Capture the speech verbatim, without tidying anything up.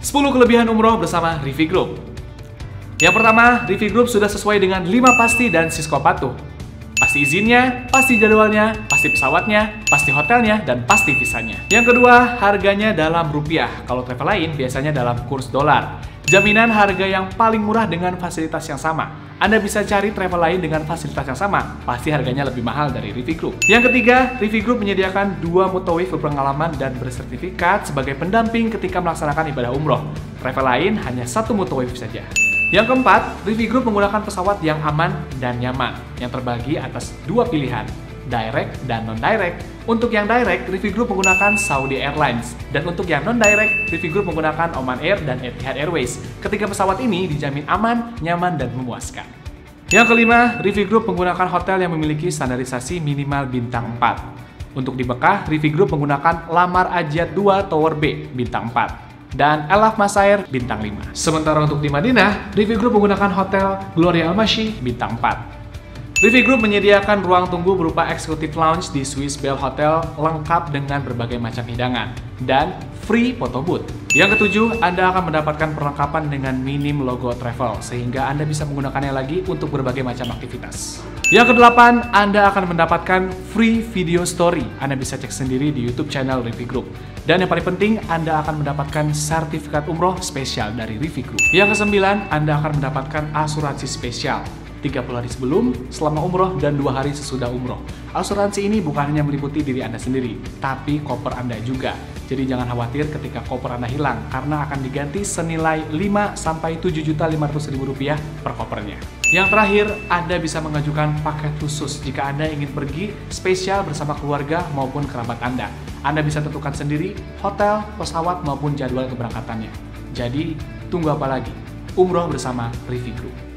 sepuluh kelebihan umroh bersama Riffy Group. Yang pertama, Riffy Group sudah sesuai dengan lima pasti dan Siskopatuh. Pasti izinnya, pasti jadwalnya, pasti pesawatnya, pasti hotelnya, dan pasti visanya. Yang kedua, harganya dalam rupiah. Kalau travel lain biasanya dalam kurs dolar. Jaminan harga yang paling murah dengan fasilitas yang sama. Anda bisa cari travel lain dengan fasilitas yang sama, pasti harganya lebih mahal dari Riffy Group. Yang ketiga, Riffy Group menyediakan dua mutawif berpengalaman dan bersertifikat sebagai pendamping ketika melaksanakan ibadah umroh. Travel lain hanya satu mutawif saja. Yang keempat, Riffy Group menggunakan pesawat yang aman dan nyaman, yang terbagi atas dua pilihan, direct dan non-direct. Untuk yang direct, Riffy Group menggunakan Saudi Airlines. Dan untuk yang non-direct, Riffy Group menggunakan Oman Air dan Etihad Airways. Ketiga pesawat ini dijamin aman, nyaman, dan memuaskan. Yang kelima, Riffy Group menggunakan hotel yang memiliki standarisasi minimal bintang empat. Untuk di Mekah, Riffy Group menggunakan Lamar Ajyad dua Tower B bintang empat. Dan Elaf Masair bintang lima. Sementara untuk di Madinah, Riffy Group menggunakan hotel Gloria Al-Masih bintang empat. Riffy Group menyediakan ruang tunggu berupa Executive Lounge di Swiss Bell Hotel lengkap dengan berbagai macam hidangan dan free photo booth. Yang ketujuh, Anda akan mendapatkan perlengkapan dengan minim logo travel sehingga Anda bisa menggunakannya lagi untuk berbagai macam aktivitas. Yang kedelapan, Anda akan mendapatkan free video story. Anda bisa cek sendiri di YouTube channel Riffy Group. Dan yang paling penting, Anda akan mendapatkan sertifikat umroh spesial dari Riffy Group. Yang kesembilan, Anda akan mendapatkan asuransi spesial. tiga puluh hari sebelum, selama umroh, dan dua hari sesudah umroh. Asuransi ini bukan hanya meliputi diri Anda sendiri, tapi koper Anda juga. Jadi jangan khawatir ketika koper Anda hilang, karena akan diganti senilai lima sampai tujuh juta lima ratus ribu rupiah per kopernya. Yang terakhir, Anda bisa mengajukan paket khusus jika Anda ingin pergi spesial bersama keluarga maupun kerabat Anda. Anda bisa tentukan sendiri hotel, pesawat, maupun jadwal keberangkatannya. Jadi, tunggu apa lagi? Umroh bersama Riffy Group.